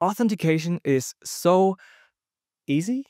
authentication is so easy,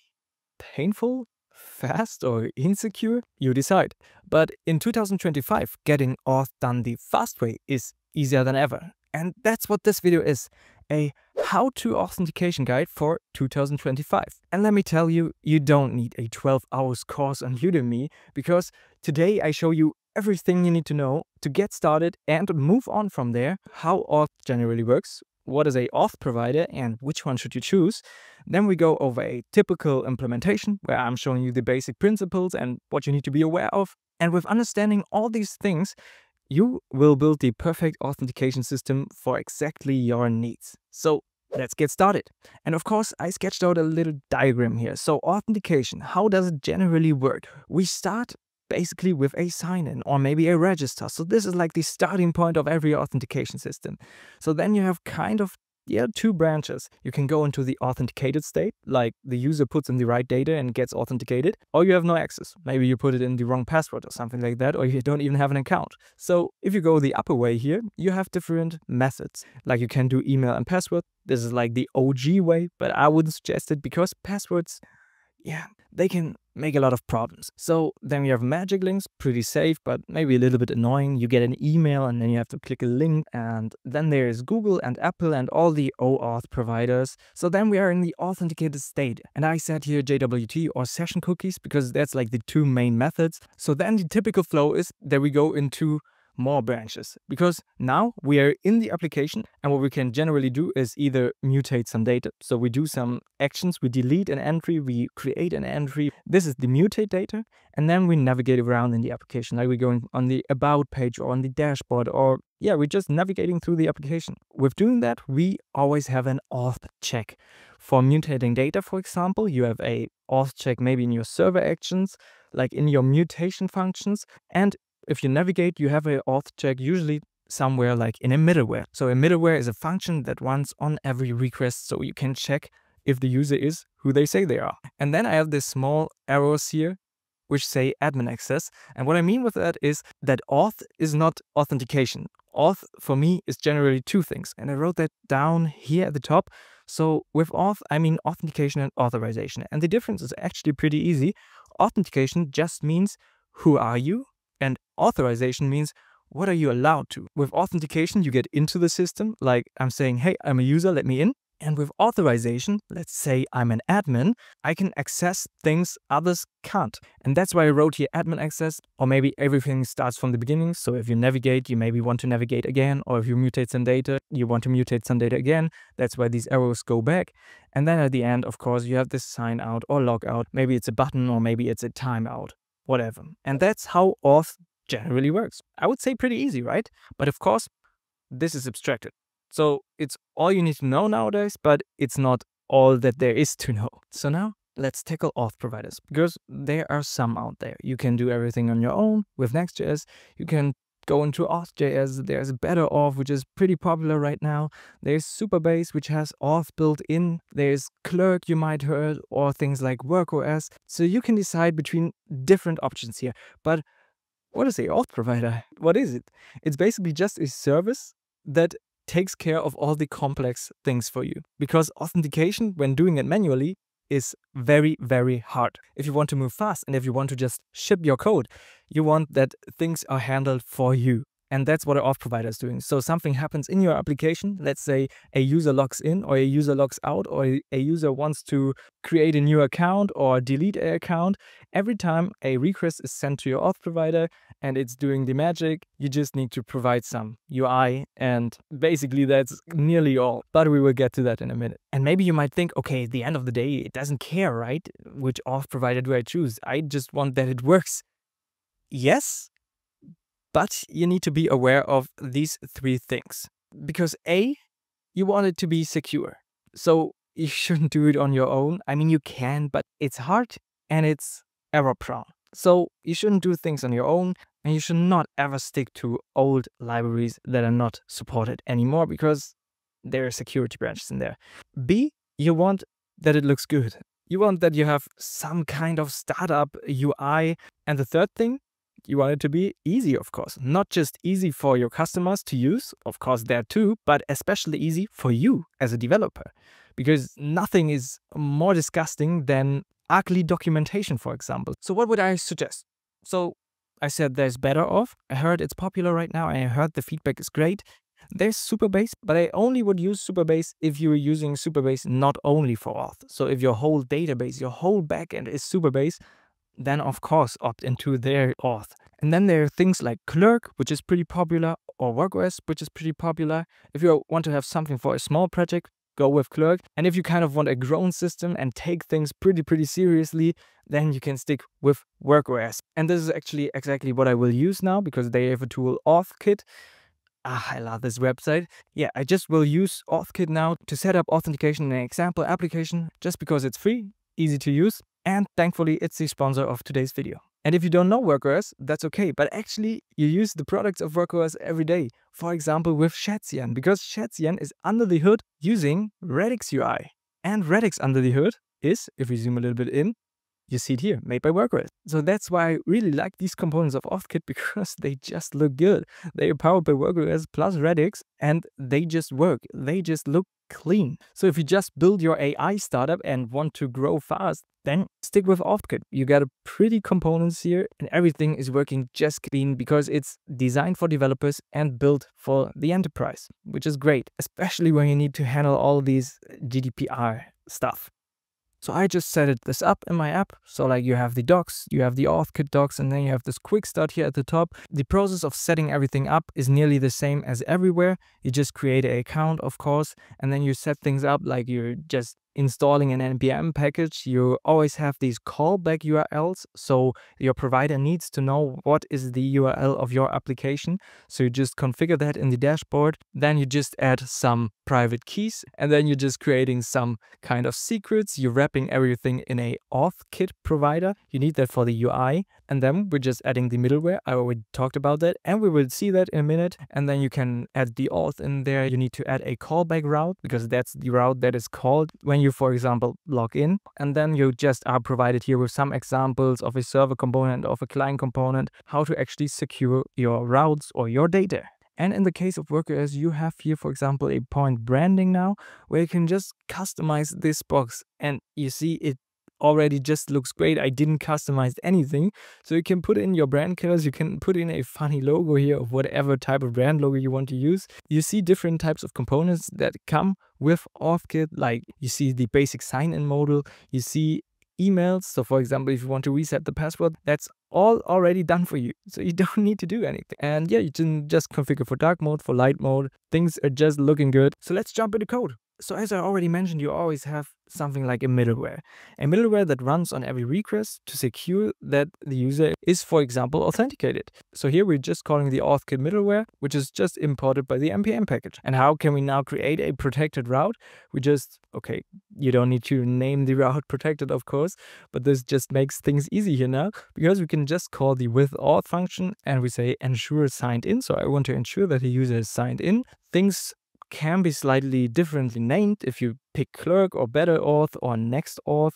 painful, fast or insecure, you decide. But in 2025, getting auth done the fast way is easier than ever. And that's what this video is, a how-to authentication guide for 2025. And let me tell you, you don't need a 12-hour course on Udemy, because today I show you everything you need to know to get started and move on from there, how auth generally works, what is a auth provider and which one should you choose. Then we go over a typical implementation where I'm showing you the basic principles and what you need to be aware of. And with understanding all these things, you will build the perfect authentication system for exactly your needs. So let's get started. And of course, I sketched out a little diagram here. So authentication, how does it generally work? We start basically with a sign-in or maybe a register. So this is like the starting point of every authentication system. So then you have kind of two branches. You can go into the authenticated state, like the user puts in the right data and gets authenticated, or you have no access. Maybe you put it in the wrong password or something like that, or you don't even have an account. So if you go the upper way here, you have different methods. Like you can do email and password. This is like the OG way, but I wouldn't suggest it because passwords, they can make a lot of problems. So then you have magic links, pretty safe, but maybe a little bit annoying. You get an email and then you have to click a link. And then there's Google and Apple and all the OAuth providers. So then we are in the authenticated state. And I said here JWT or session cookies because that's like the two main methods. So then the typical flow is that we go into more branches, because now we are in the application and what we can generally do is either mutate some data. So we do some actions, we delete an entry, we create an entry. This is the mutate data. And then we navigate around in the application, like we're going on the about page or on the dashboard, or we're just navigating through the application. With doing that, we always have an auth check. For mutating data, for example, you have a auth check maybe in your server actions, like in your mutation functions. And if you navigate, you have an auth check usually somewhere like in a middleware. So a middleware is a function that runs on every request, so you can check if the user is who they say they are. And then I have these small arrows here which say admin access. And what I mean with that is that auth is not authentication. Auth for me is generally two things. And I wrote that down here at the top. So with auth, I mean authentication and authorization. And the difference is actually pretty easy. Authentication just means who are you? And authorization means, what are you allowed to? With authentication, you get into the system, like I'm saying, hey, I'm a user, let me in. And with authorization, let's say I'm an admin, I can access things others can't. And that's why I wrote here admin access, or maybe everything starts from the beginning. So if you navigate, you maybe want to navigate again, or if you mutate some data, you want to mutate some data again. That's why these arrows go back. And then at the end, of course, you have this sign out or log out. Maybe it's a button or maybe it's a timeout. Whatever. And that's how auth generally works. I would say pretty easy, right? But of course, this is abstracted. So it's all you need to know nowadays, but it's not all that there is to know. So now let's tackle auth providers, because there are some out there. You can do everything on your own with Next.js. You can go into auth.js. There's Better Auth, which is pretty popular right now. There's Supabase, which has auth built in. There's Clerk, you might heard, or things like WorkOS. So you can decide between different options here. But what is a auth provider? What is it? It's basically just a service that takes care of all the complex things for you. Because authentication, when doing it manually, is very, very hard. If you want to move fast and if you want to just ship your code, you want that things are handled for you. And that's what an auth provider is doing. So something happens in your application. Let's say a user logs in or a user logs out or a user wants to create a new account or delete an account. Every time a request is sent to your auth provider and it's doing the magic, you just need to provide some UI. And basically that's nearly all. But we will get to that in a minute. And maybe you might think, okay, at the end of the day, it doesn't care, right? Which auth provider do I choose? I just want that it works. Yes. But you need to be aware of these three things. Because A, you want it to be secure. So you shouldn't do it on your own. I mean, you can, but it's hard and it's error prone. So you shouldn't do things on your own and you should not ever stick to old libraries that are not supported anymore because there are security branches in there. B, you want that it looks good. You want that you have some kind of startup UI. And the third thing, You want it to be easy, of course. Not just easy for your customers to use, of course there too, but especially easy for you as a developer. Because nothing is more disgusting than ugly documentation, for example. So what would I suggest? So I said there's Better Auth. I heard it's popular right now. I heard the feedback is great. There's Supabase, but I only would use Supabase if you're using Supabase not only for auth. So if your whole database, your whole backend is Supabase, then of course opt into their auth. And then there are things like Clerk, which is pretty popular, or WorkOS, which is pretty popular. If you want to have something for a small project, go with Clerk. And if you kind of want a grown system and take things pretty seriously, then you can stick with WorkOS. And this is actually exactly what I will use now, because they have a tool, AuthKit. I love this website. Yeah, I just will use AuthKit now to set up authentication in an example application, just because it's free, easy to use, and thankfully it's the sponsor of today's video. And if you don't know WorkOS, that's okay, but actually you use the products of WorkOS every day. For example, with Shadcn, because Shadcn is under the hood using Radix UI. And Radix under the hood is, if we zoom a little bit in, you see it here, made by WorkOS. So that's why I really like these components of AuthKit, because they just look good. They are powered by WorkOS plus Radix, and they just work. They just look clean. So if you just build your AI startup and want to grow fast, then stick with AuthKit. You got a pretty components here, and everything is working just clean because it's designed for developers and built for the enterprise, which is great, especially when you need to handle all these GDPR stuff. So I just set this up in my app. So like you have the docs, you have the AuthKit docs, and then you have this quick start here at the top. The process of setting everything up is nearly the same as everywhere. You just create an account, of course, and then you set things up like you're just installing an npm package. You always have these callback URLs. So your provider needs to know what is the URL of your application. So you just configure that in the dashboard. Then you just add some private keys, and then you're just creating some kind of secrets. You're wrapping everything in a AuthKit provider. You need that for the UI. And then we're just adding the middleware. I already talked about that, and we will see that in a minute. And then you can add the auth in there. You need to add a callback route, because that's the route that is called when you, for example, log in. And then you just are provided here with some examples of a server component, of a client component, how to actually secure your routes or your data. And in the case of WorkOS, you have here, for example, a point branding now, where you can just customize this box. And you see it already just looks great. I didn't customize anything. So you can put in your brand colors. You can put in a funny logo here of whatever type of brand logo you want to use. You see different types of components that come with AuthKit. Like you see the basic sign-in module. You see emails. So for example, if you want to reset the password, that's all already done for you. So you don't need to do anything. And yeah, you can just configure for dark mode, for light mode. Things are just looking good. So let's jump into code. So as I already mentioned, you always have something like a middleware that runs on every request to secure that the user is, for example, authenticated. So here we're just calling the AuthKit middleware, which is just imported by the npm package. And how can we now create a protected route? We just, okay, you don't need to name the route protected, of course, but this just makes things easy here now, because we can just call the with auth function and we say ensure signed in. So I want to ensure that the user is signed in. Things can be slightly differently named if you pick Clerk or Better Auth or Next Auth.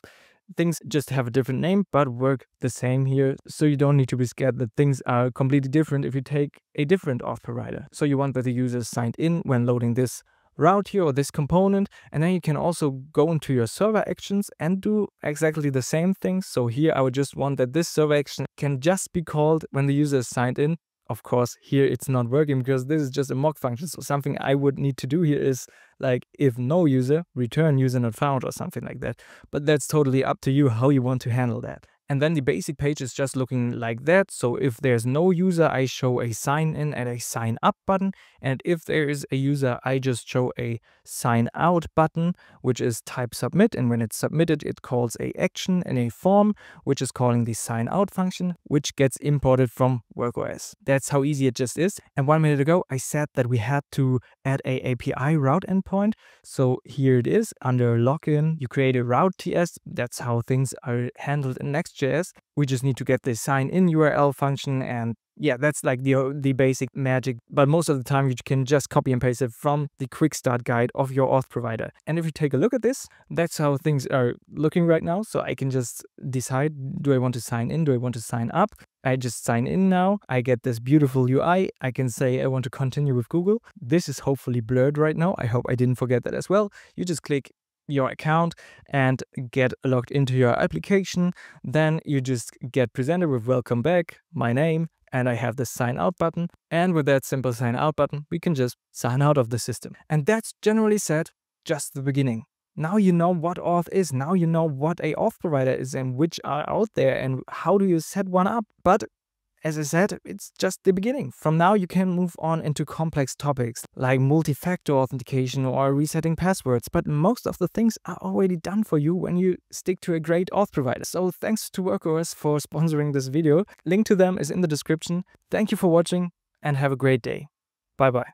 Things just have a different name but work the same here, so you don't need to be scared that things are completely different if you take a different auth provider. So you want that the user is signed in when loading this route here or this component, and then you can also go into your server actions and do exactly the same thing. So here I would just want that this server action can just be called when the user is signed in. Of course, here it's not working because this is just a mock function. So something I would need to do here is like if no user, return user not found or something like that. But that's totally up to you how you want to handle that. And then the basic page is just looking like that. So if there's no user, I show a sign in and a sign up button. And if there is a user, I just show a sign out button, which is type submit. And when it's submitted, it calls a action and a form, which is calling the sign out function, which gets imported from WorkOS. That's how easy it just is. And 1 minute ago, I said that we had to add a API route endpoint. So here it is under login. You create a route TS. That's how things are handled in Next.js. We just need to get the sign in URL function, and yeah, that's like the basic magic. But most of the time you can just copy and paste it from the quick start guide of your auth provider. And if you take a look at this, that's how things are looking right now. So I can just decide, do I want to sign in? Do I want to sign up? I just sign in now. I get this beautiful UI. I can say I want to continue with Google. This is hopefully blurred right now. I hope I didn't forget that as well. You just click your account and get logged into your application. Then you just get presented with welcome back, my name, and I have the sign out button. And with that simple sign out button, we can just sign out of the system. And that's generally said, just the beginning. Now you know what auth is, now you know what a auth provider is and which are out there and how do you set one up. But as I said, it's just the beginning. From now you can move on into complex topics like multi-factor authentication or resetting passwords. But most of the things are already done for you when you stick to a great auth provider. So thanks to WorkOS for sponsoring this video. Link to them is in the description. Thank you for watching and have a great day. Bye bye.